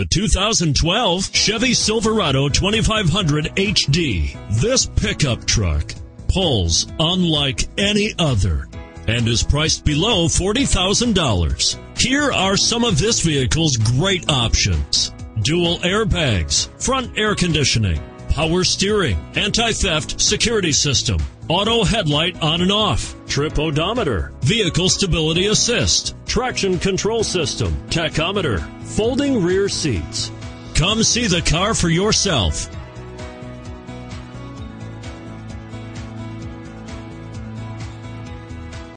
The 2012 Chevy Silverado 2500 HD. This pickup truck pulls unlike any other and is priced below $40,000. Here are some of this vehicle's great options: dual airbags, front air conditioning, power steering, anti-theft security system, auto headlight on and off, trip odometer, vehicle stability assist, traction control system, tachometer, folding rear seats. Come see the car for yourself.